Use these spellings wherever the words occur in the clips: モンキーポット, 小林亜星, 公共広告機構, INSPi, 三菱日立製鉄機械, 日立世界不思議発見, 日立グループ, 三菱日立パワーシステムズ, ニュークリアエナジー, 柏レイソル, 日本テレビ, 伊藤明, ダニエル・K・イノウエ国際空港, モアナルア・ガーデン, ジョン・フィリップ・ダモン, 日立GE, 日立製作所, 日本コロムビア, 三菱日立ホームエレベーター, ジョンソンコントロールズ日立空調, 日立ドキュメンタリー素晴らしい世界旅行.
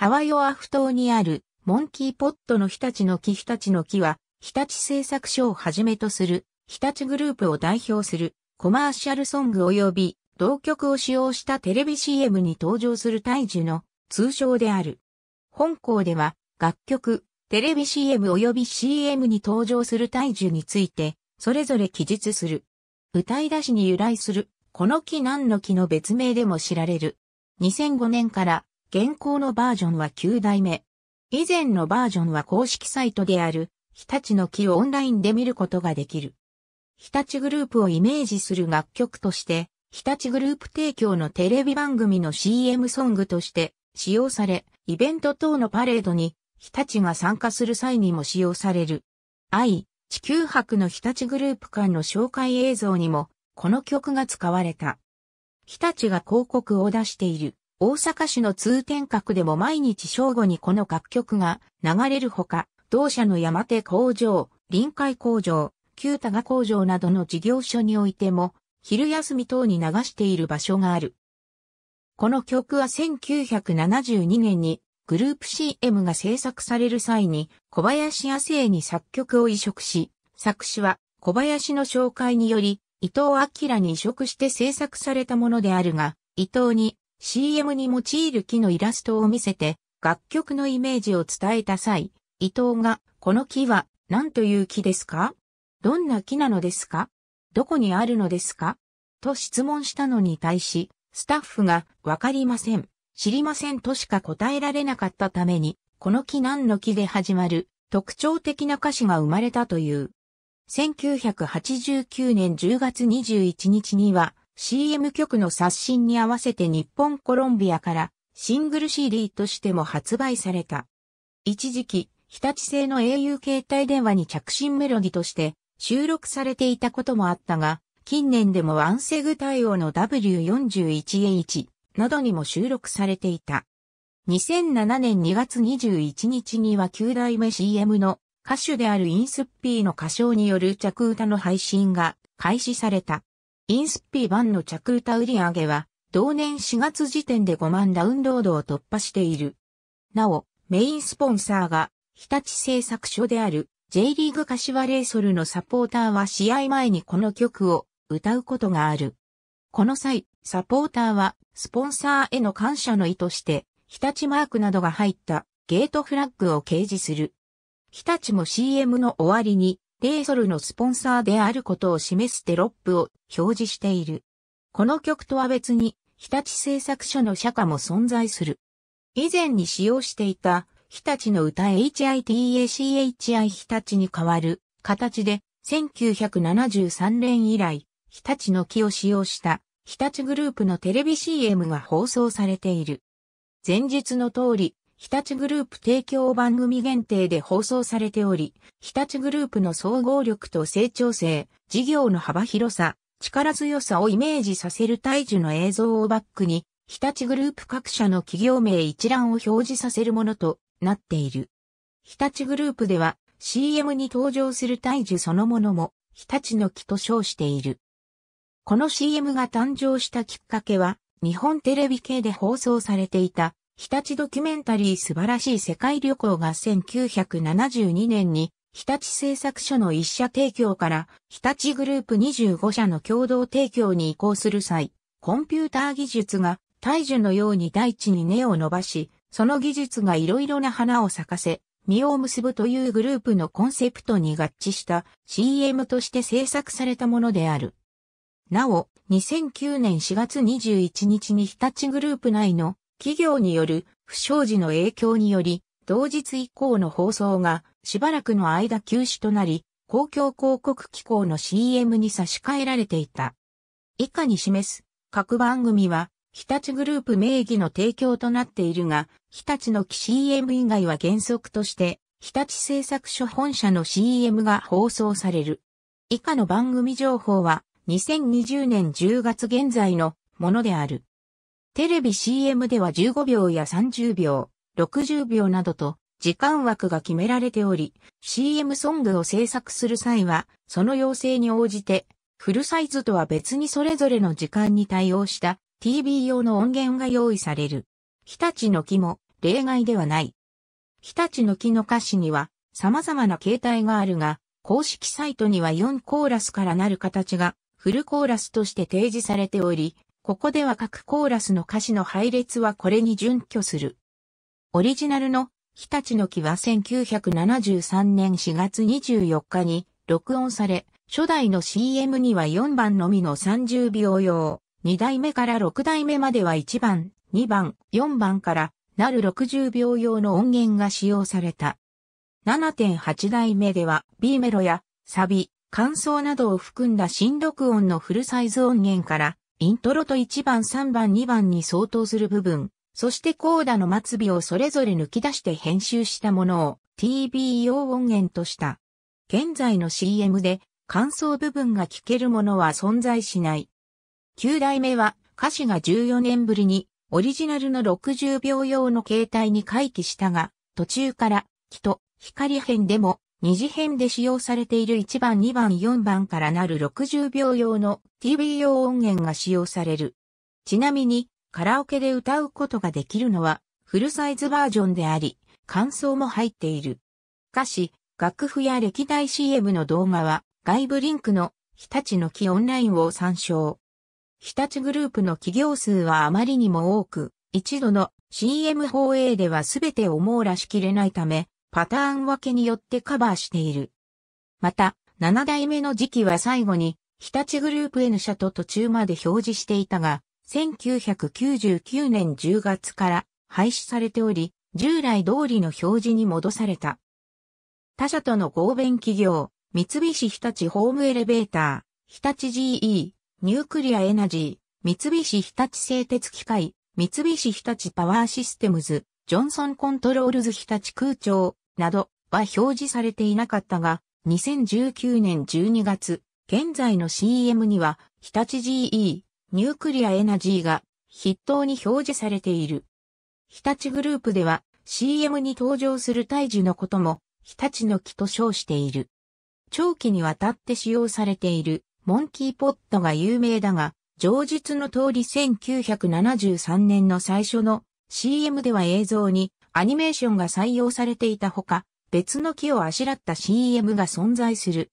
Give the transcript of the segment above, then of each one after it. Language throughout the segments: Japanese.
ハワイオアフ島にあるモンキーポットの日立の木は、日立製作所をはじめとする日立グループを代表するコマーシャルソング及び同曲を使用したテレビ CM に登場する大樹の通称である。本項では楽曲、テレビ CM 及び CM に登場する大樹についてそれぞれ記述する。歌い出しに由来するこの木何の木の別名でも知られる。2005年から現行のバージョンは9代目。以前のバージョンは公式サイトである日立の木をオンラインで見ることができる。日立グループをイメージする楽曲として、日立グループ提供のテレビ番組の CM ソングとして使用され、イベント等のパレードに日立が参加する際にも使用される。地球博の日立グループ間の紹介映像にもこの曲が使われた。日立が広告を出している大阪市の通天閣でも毎日正午にこの楽曲が流れるほか、同社の山手工場、臨海工場、旧多賀工場などの事業所においても、昼休み等に流している場所がある。この曲は1972年にグループ CM が制作される際に小林亜星に作曲を移植し、作詞は小林の紹介により伊藤明に移植して制作されたものであるが、伊藤に CM に用いる木のイラストを見せて楽曲のイメージを伝えた際、伊藤がこの木は何という木ですか？どんな木なのですか？どこにあるのですか？と質問したのに対し、スタッフがわかりません、知りませんとしか答えられなかったために、この木何の木で始まる特徴的な歌詞が生まれたという。1989年10月21日には CM 曲の刷新に合わせて日本コロンビアからシングル CD としても発売された。一時期、日立製の au 携帯電話に着信メロディとして収録されていたこともあったが、近年でもワンセグ対応の W41H などにも収録されていた。2007年2月21日には9代目 CM の歌手であるINSPiの歌唱による着歌の配信が開始された。INSPi版の着歌売り上げは同年4月時点で5万ダウンロードを突破している。なお、メインスポンサーが日立製作所である J リーグ柏レイソルのサポーターは試合前にこの曲を歌うことがある。この際、サポーターはスポンサーへの感謝の意として日立マークなどが入ったゲートフラッグを掲示する。日立も CM の終わりにレイソルのスポンサーであることを示すテロップを表示している。この曲とは別に日立製作所の社歌も存在する。以前に使用していた日立の歌 HITACHI 日立に変わる形で1973年以来日立の木を使用した日立グループのテレビ CM が放送されている。前述の通り日立グループ提供番組限定で放送されており、日立グループの総合力と成長性、事業の幅広さ、力強さをイメージさせる大樹の映像をバックに日立グループ各社の企業名一覧を表示させるものとなっている。日立グループでは CM に登場する大樹そのものも日立の木と称している。この CM が誕生したきっかけは日本テレビ系で放送されていた日立ドキュメンタリー素晴らしい世界旅行が1972年に日立製作所の一社提供から日立グループ25社の共同提供に移行する際、コンピューター技術が大樹のように大地に根を伸ばし、その技術がいろいろな花を咲かせ、実を結ぶというグループのコンセプトに合致した CM として制作されたものである。なお、2009年4月21日に日立グループ内の企業による不祥事の影響により、同日以降の放送がしばらくの間休止となり、公共広告機構の CM に差し替えられていた。以下に示す各番組は、日立グループ名義の提供となっているが、日立の木 CM 以外は原則として、日立製作所本社の CM が放送される。以下の番組情報は、2020年10月現在のものである。テレビ CM では15秒や30秒、60秒などと、時間枠が決められており、CM ソングを制作する際は、その要請に応じて、フルサイズとは別にそれぞれの時間に対応した、TV 用の音源が用意される。日立の木も例外ではない。日立の樹の歌詞には様々な形態があるが、公式サイトには4コーラスからなる形がフルコーラスとして提示されており、ここでは各コーラスの歌詞の配列はこれに準拠する。オリジナルの日立の樹は1973年4月24日に録音され、初代の CM には4番のみの30秒用、2代目から6代目までは1番、2番、4番からなる60秒用の音源が使用された。7.8 代目では B メロやサビ、間奏などを含んだ新録音のフルサイズ音源からイントロと1番3番2番に相当する部分、そしてコーダの末尾をそれぞれ抜き出して編集したものを TB 用音源とした。現在の CM で間奏部分が聴けるものは存在しない。9代目は歌詞が14年ぶりにオリジナルの60秒用の形態に回帰したが、途中から木と光編でも二次編で使用されている1番2番4番からなる60秒用の TB 用音源が使用される。ちなみにカラオケで歌うことができるのはフルサイズバージョンであり、間奏も入っている。歌詞、楽譜や歴代 CM の動画は外部リンクの日立の樹オンラインを参照。日立グループの企業数はあまりにも多く、一度の CM 放映では全てを網羅しきれないため、パターン分けによってカバーしている。また、7代目の時期は最後に、日立グループ N 社と途中まで表示していたが、1999年10月から廃止されており、従来通りの表示に戻された。他社との合弁企業、三菱日立ホームエレベーター、日立 GE、ニュークリアエナジー、三菱日立製鉄機械、三菱日立パワーシステムズ、ジョンソンコントロールズ日立空調などは表示されていなかったが、2019年12月、現在の CM には日立 GE、ニュークリアエナジーが筆頭に表示されている。日立グループでは CM に登場する大樹のことも日立の樹と称している。長期にわたって使用されているモンキーポットが有名だが、上述の通り1973年の最初のCM では映像にアニメーションが採用されていたほか、別の木をあしらった CM が存在する。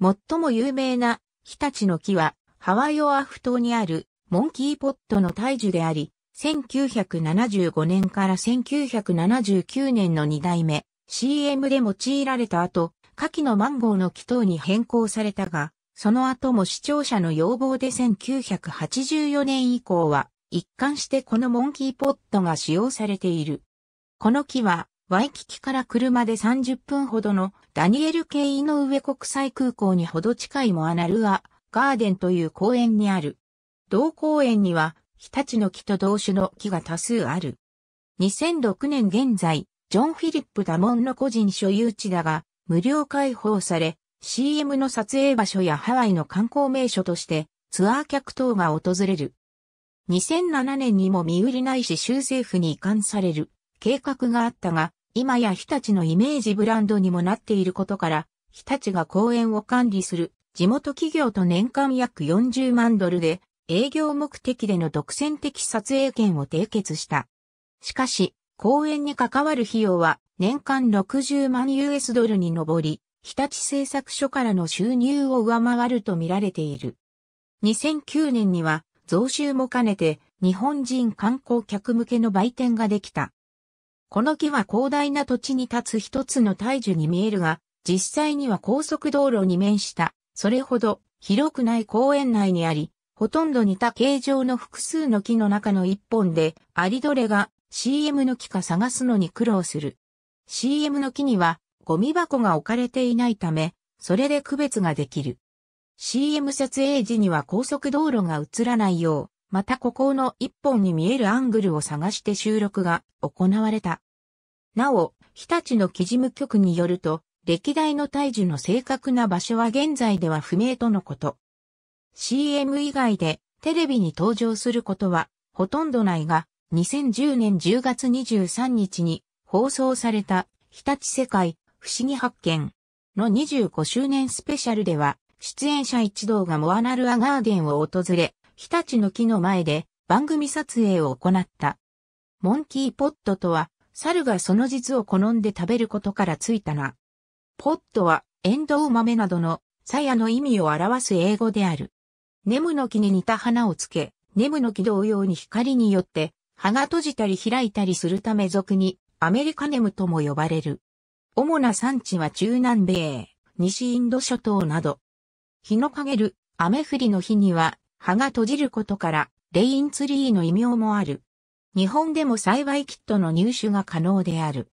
最も有名な日立の樹はハワイオアフ島にあるモンキーポットの大樹であり、1975年から1979年の2代目 CM で用いられた後、夏季のマンゴーの木等に変更されたが、その後も視聴者の要望で1984年以降は、一貫してこのモンキーポットが使用されている。この木は、ワイキキから車で30分ほどのダニエル・K・イノウエ国際空港にほど近いモアナルア・ガーデンという公園にある。同公園には、日立の樹と同種の木が多数ある。2006年現在、ジョン・フィリップ・ダモンの個人所有地だが、無料開放され、CM の撮影場所やハワイの観光名所として、ツアー客等が訪れる。2007年にも身売りないし州政府に移管される計画があったが、今や日立のイメージブランドにもなっていることから、日立が公園を管理する地元企業と年間約40万ドルで営業目的での独占的撮影権を締結した。しかし、公園に関わる費用は年間60万 US ドルに上り、日立製作所からの収入を上回ると見られている。2009年には、増収も兼ねて日本人観光客向けの売店ができた。この木は広大な土地に立つ一つの大樹に見えるが、実際には高速道路に面した、それほど広くない公園内にあり、ほとんど似た形状の複数の木の中の一本で、ありどれが CM の木か探すのに苦労する。CM の木にはゴミ箱が置かれていないため、それで区別ができる。CM 撮影時には高速道路が映らないよう、またここの一本に見えるアングルを探して収録が行われた。なお、日立の樹事務局によると、歴代の大樹の正確な場所は現在では不明とのこと。CM 以外でテレビに登場することはほとんどないが、2010年10月23日に放送された日立世界不思議発見の25周年スペシャルでは、出演者一同がモアナルアガーデンを訪れ、日立の樹の前で番組撮影を行った。モンキーポッドとは、猿がその実を好んで食べることからついた名。ポッドは、エンドウ豆などの、鞘の意味を表す英語である。ネムの木に似た花をつけ、ネムの木同様に光によって、葉が閉じたり開いたりするため俗に、アメリカネムとも呼ばれる。主な産地は中南米、西インド諸島など。日の陰る、雨降りの日には、葉が閉じることから、レインツリーの異名もある。日本でも栽培キットの入手が可能である。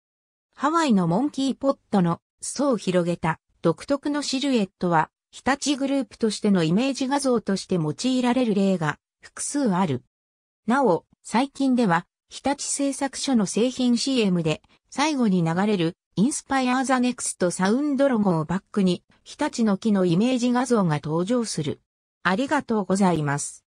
ハワイのモンキーポッドの裾を広げた独特のシルエットは日立グループとしてのイメージ画像として用いられる例が複数ある。なお、最近では日立製作所の製品 CM で最後に流れるINSPi the Nextサウンドロゴをバックに日立の木のイメージ画像が登場する。ありがとうございます。